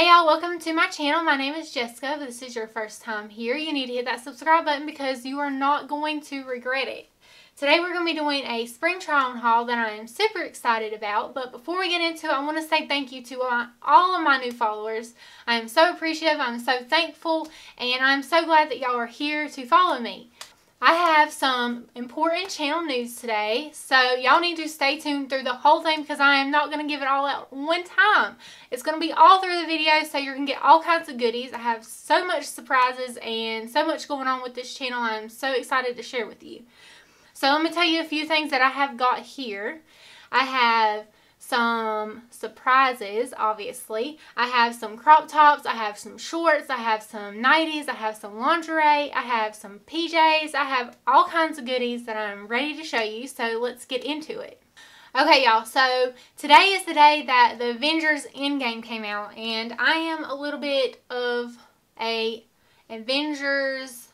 Hey y'all, welcome to my channel. My name is Jessica. If this is your first time here, you need to hit that subscribe button because you are not going to regret it. Today we're going to be doing a spring try-on haul that I am super excited about, but before we get into it, I want to say thank you to all of my new followers. I am so appreciative, I'm so thankful, and I'm so glad that y'all are here to follow me. I have some important channel news today, so y'all need to stay tuned through the whole thing because I am not going to give it all out one time. It's going to be all through the video, so you're going to get all kinds of goodies. I have so much surprises and so much going on with this channel. I'm so excited to share with you. So let me tell you a few things that I have got here. I have some surprises, obviously. I have some crop tops, I have some shorts, I have some nighties, I have some lingerie, I have some PJs, I have all kinds of goodies that I'm ready to show you, so let's get into it. Okay y'all, so today is the day that the Avengers Endgame came out, and I am a little bit of a Avengers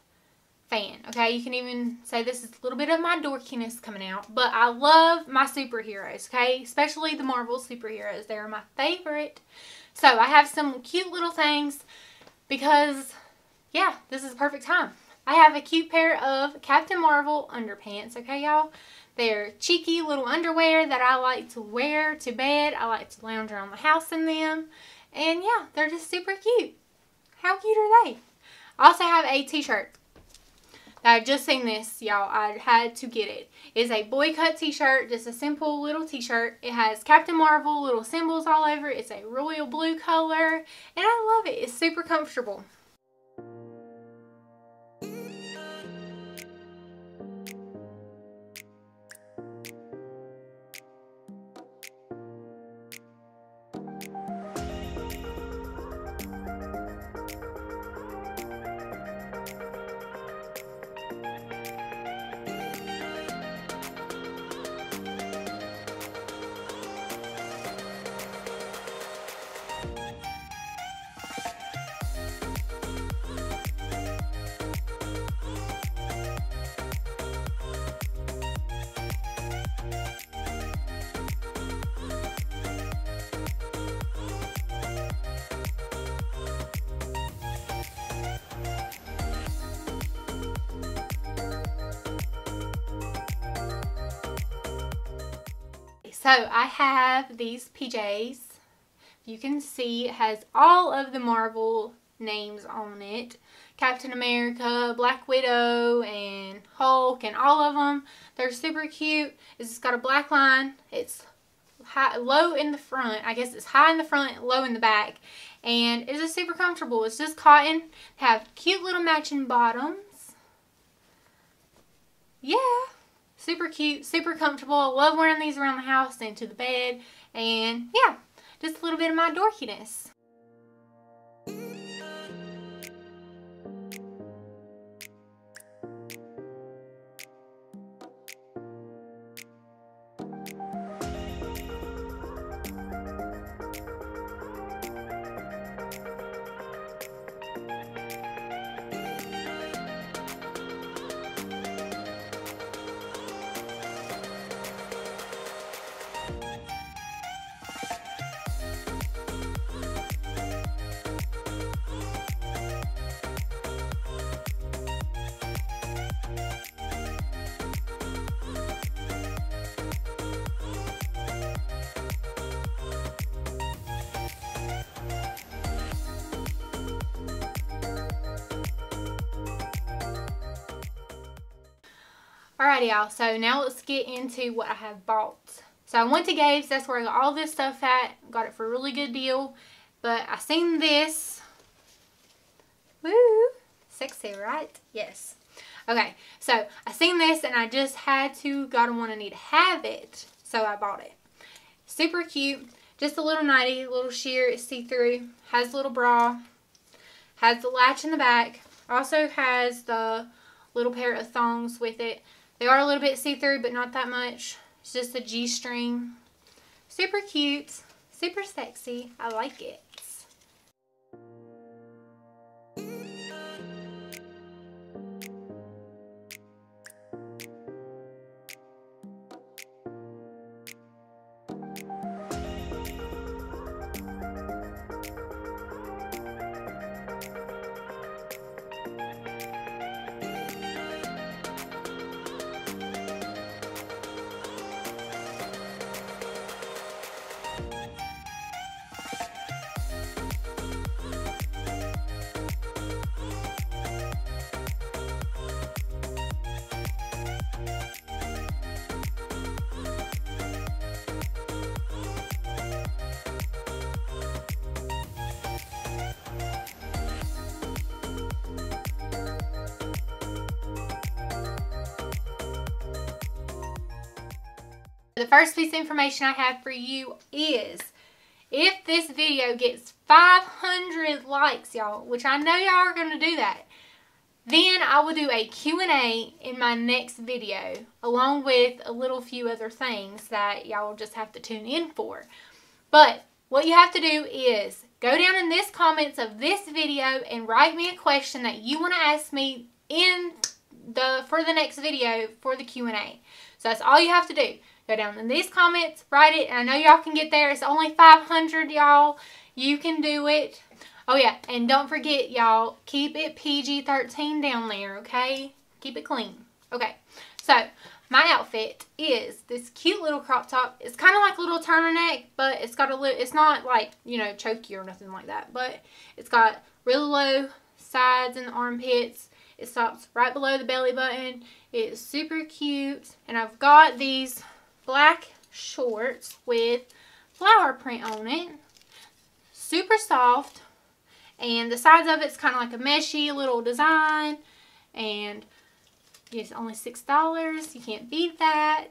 fan. Okay, you can even say this is a little bit of my dorkiness coming out, but I love my superheroes, okay, especially the Marvel superheroes. They're my favorite. So I have some cute little things because, yeah, this is the perfect time. I have a cute pair of Captain Marvel underpants, okay, y'all. They're cheeky little underwear that I like to wear to bed. I like to lounge around the house in them, and yeah, they're just super cute. How cute are they? I also have a t-shirt. I just seen this, y'all. I had to get it. It's a boy cut t-shirt, just a simple little t-shirt. It has Captain Marvel little symbols all over it. It's a royal blue color, and I love it. It's super comfortable. So I have these PJs. You can see it has all of the Marvel names on it. Captain America, Black Widow, and Hulk, and all of them. They're super cute. It's just got a black line. It's high, low in the front. I guess it's high in the front, low in the back. And it's just super comfortable. It's just cotton. They have cute little matching bottoms. Yeah. Super cute, super comfortable. I love wearing these around the house and to the bed. And yeah, just a little bit of my dorkiness. Alrighty y'all, so now let's get into what I have bought. So I went to Gabe's, that's where I got all this stuff at. Got it for a really good deal. But I seen this. Woo! Sexy, right? Yes. Okay, so I seen this and I just had to, gotta want to need to have it. So I bought it. Super cute. Just a little nightie, little sheer, it's see-through. Has a little bra. Has the latch in the back. Also has the little pair of thongs with it. They are a little bit see-through, but not that much. It's just a G-string. Super cute. Super sexy. I like it. The first piece of information I have for you is, if this video gets 500 likes, y'all, which I know y'all are going to do that, then I will do a Q&A in my next video, along with a little few other things that y'all just have to tune in for. But what you have to do is go down in this comments of this video and write me a question that you want to ask me for the next video for the Q&A. So that's all you have to do. Go down in these comments, write it, and I know y'all can get there. It's only 500, y'all. You can do it. Oh yeah, and don't forget, y'all, keep it PG-13 down there, okay? Keep it clean. Okay, so my outfit is this cute little crop top. It's kind of like a little turtleneck, but it's got a little, it's not like, you know, chokey or nothing like that, but it's got really low sides and the armpits. It stops right below the belly button. It's super cute, and I've got these black shorts with flower print on it. Super soft. And the sides of it's kind of like a meshy little design, and it's only $6. You can't beat that.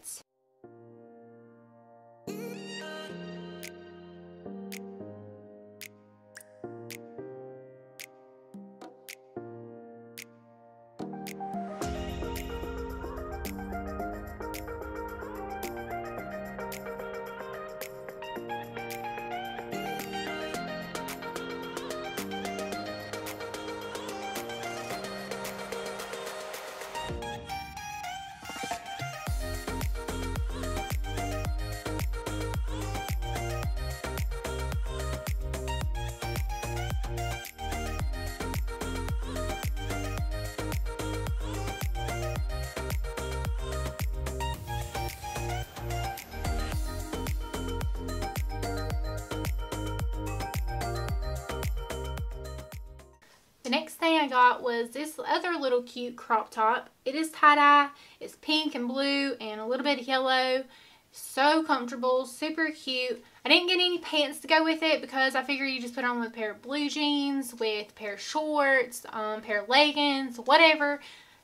The next thing I got was this other little cute crop top. It is tie-dye. It's pink and blue and a little bit of yellow. So comfortable, super cute. I didn't get any pants to go with it because I figured you just put on with a pair of blue jeans, with a pair of shorts, a pair of leggings, whatever.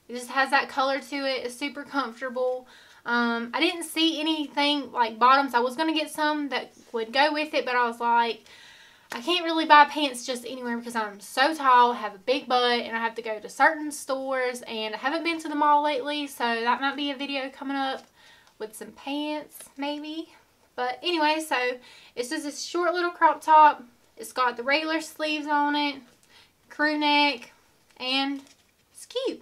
It just has that color to it. It's super comfortable. I didn't see anything like bottoms. I was going to get some that would go with it, but I was like, I can't really buy pants just anywhere because I'm so tall, have a big butt, and I have to go to certain stores, and I haven't been to the mall lately, so that might be a video coming up with some pants, maybe. But anyway, so it's just this short little crop top. It's got the regular sleeves on it, crew neck, and it's cute.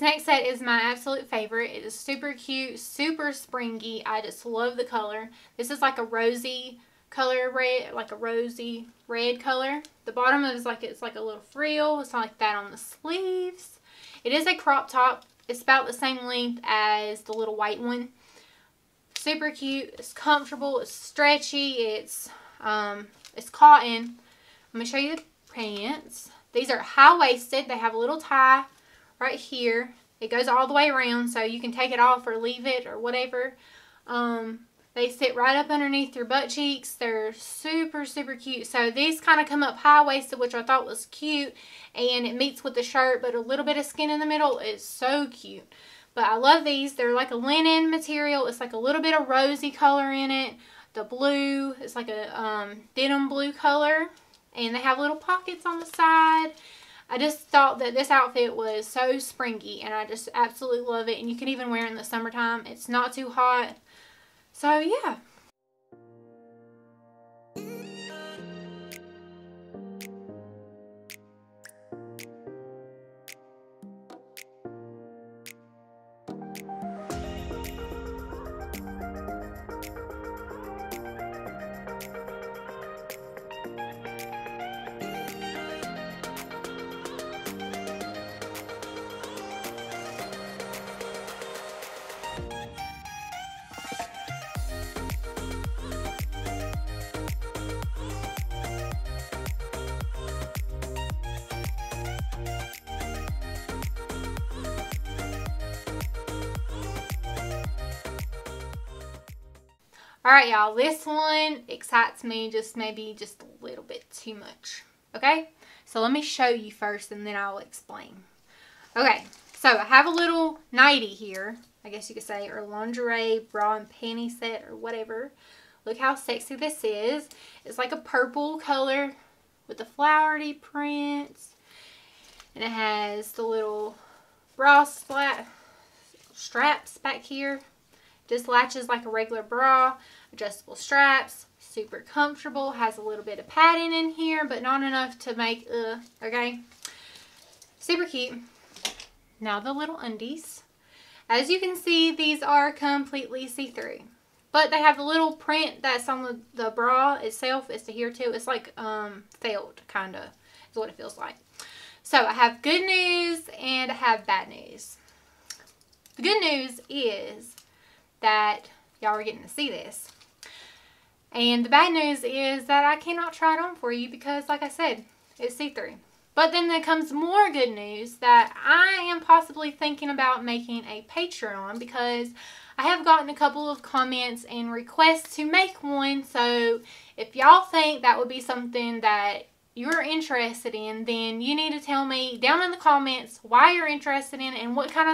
Next set is my absolute favorite. It is super cute, super springy. I just love the color. This is like a rosy color red, like a rosy red color. The bottom is like, it's like a little frill. It's not like that on the sleeves. It is a crop top. It's about the same length as the little white one. Super cute. It's comfortable. It's stretchy. It's cotton. I'm gonna show you the pants. These are high-waisted. They have a little tie right here. It goes all the way around, so you can take it off or leave it or whatever. They sit right up underneath your butt cheeks. They're super, super cute. So these kind of come up high-waisted, which I thought was cute, and it meets with the shirt, but a little bit of skin in the middle. It's so cute. But I love these. They're like a linen material. It's like a little bit of rosy color in it. The blue, it's like a denim blue color, and they have little pockets on the side. I just thought that this outfit was so springy, and I just absolutely love it. And you can even wear it in the summertime. It's not too hot. So, yeah. All right, y'all, this one excites me just maybe just a little bit too much. Okay, so let me show you first and then I'll explain. Okay, so I have a little nightie here, I guess you could say, or lingerie bra and panty set or whatever. Look how sexy this is. It's like a purple color with the flowery prints, and it has the little bra straps back here. Just latches like a regular bra, adjustable straps, super comfortable, has a little bit of padding in here, but not enough to make, okay? Super cute. Now the little undies. As you can see, these are completely see-through, but they have the little print that's on the bra itself. It's adhere to, it's like felt, kind of, is what it feels like. So I have good news and I have bad news. The good news is that y'all are getting to see this, and the bad news is that I cannot try it on for you because, like I said, it's see-through. But then there comes more good news that I am possibly thinking about making a Patreon, because I have gotten a couple of comments and requests to make one. So if y'all think that would be something that you're interested in, then you need to tell me down in the comments why you're interested in and what kind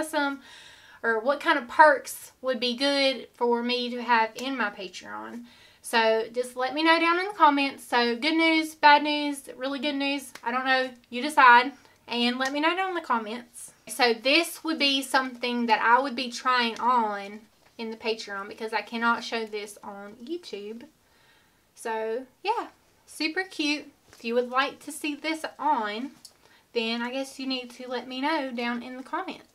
of perks would be good for me to have in my Patreon. So just let me know down in the comments. So good news, bad news, really good news, I don't know, you decide, and let me know down in the comments. So this would be something that I would be trying on in the Patreon, because I cannot show this on YouTube. So yeah, super cute. If you would like to see this on, then I guess you need to let me know down in the comments.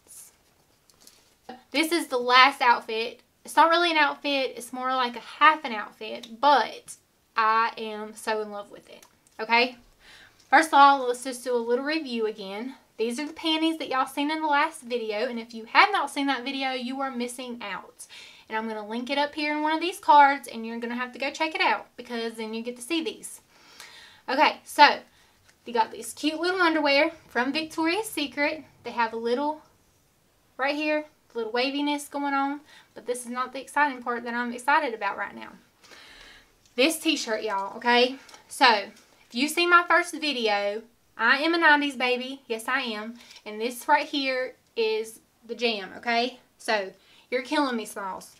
This is the last outfit. It's not really an outfit, it's more like a half an outfit, but I am so in love with it, okay? First of all, let's just do a little review again. These are the panties that y'all seen in the last video, and if you have not seen that video, you are missing out. And I'm going to link it up here in one of these cards, and you're going to have to go check it out, because then you get to see these. Okay, so you got these cute little underwear from Victoria's Secret. They have a little, right here, little waviness going on, but this is not the exciting part that I'm excited about right now. This t-shirt, y'all, okay? So if you see my first video, I am a 90s baby. Yes, I am. And this right here is the jam, okay? So you're killing me, Smalls.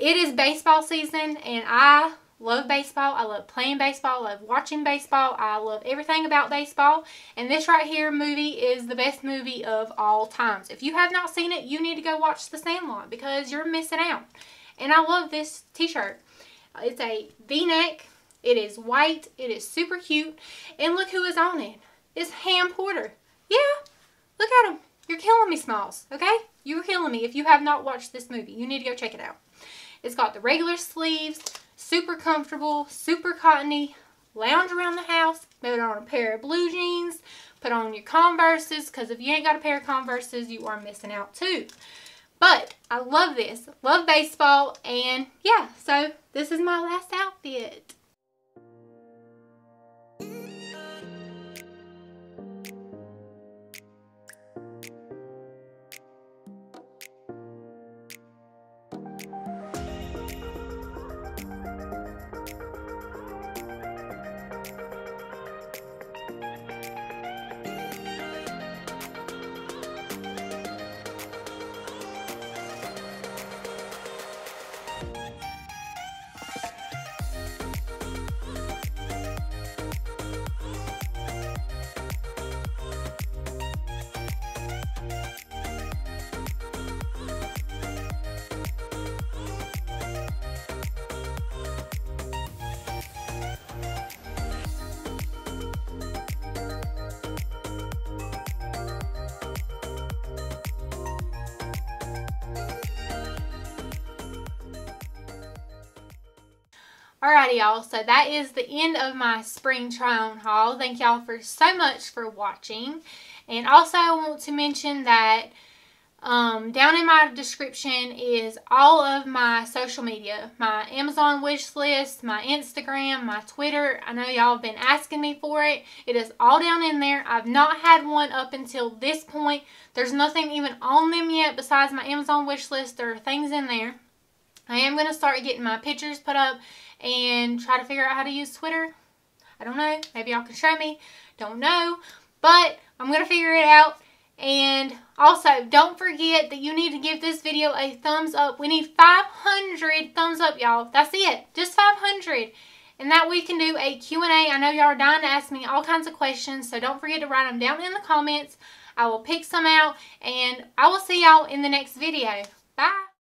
It is baseball season, and I love baseball. I love playing baseball. I love watching baseball. I love everything about baseball. And this right here movie is the best movie of all times. If you have not seen it, you need to go watch The Sandlot, because you're missing out. And I love this t-shirt. It's a v-neck. It is white. It is super cute. And look who is on it. It's Ham Porter. Yeah. Look at him. You're killing me, Smalls. Okay? You're killing me. If you have not watched this movie, you need to go check it out. It's got the regular sleeves. Super comfortable, super cottony. Lounge around the house, put on a pair of blue jeans, put on your Converses, because if you ain't got a pair of Converses, you are missing out too. But I love this, love baseball, and yeah, so this is my last outfit. Alrighty, y'all, so that is the end of my spring try-on haul. Thank y'all for so much for watching. And also I want to mention that down in my description is all of my social media, my Amazon wish list, my Instagram, my Twitter. I know y'all have been asking me for it. It is all down in there. I've not had one up until this point. There's nothing even on them yet besides my Amazon wish list. There are things in there. I am going to start getting my pictures put up and try to figure out how to use Twitter. I don't know. Maybe y'all can show me. Don't know. But I'm going to figure it out. And also, don't forget that you need to give this video a thumbs up. We need 500 thumbs up, y'all. That's it. Just 500. And that we can do a Q&A. I know y'all are dying to ask me all kinds of questions. So don't forget to write them down in the comments. I will pick some out. And I will see y'all in the next video. Bye.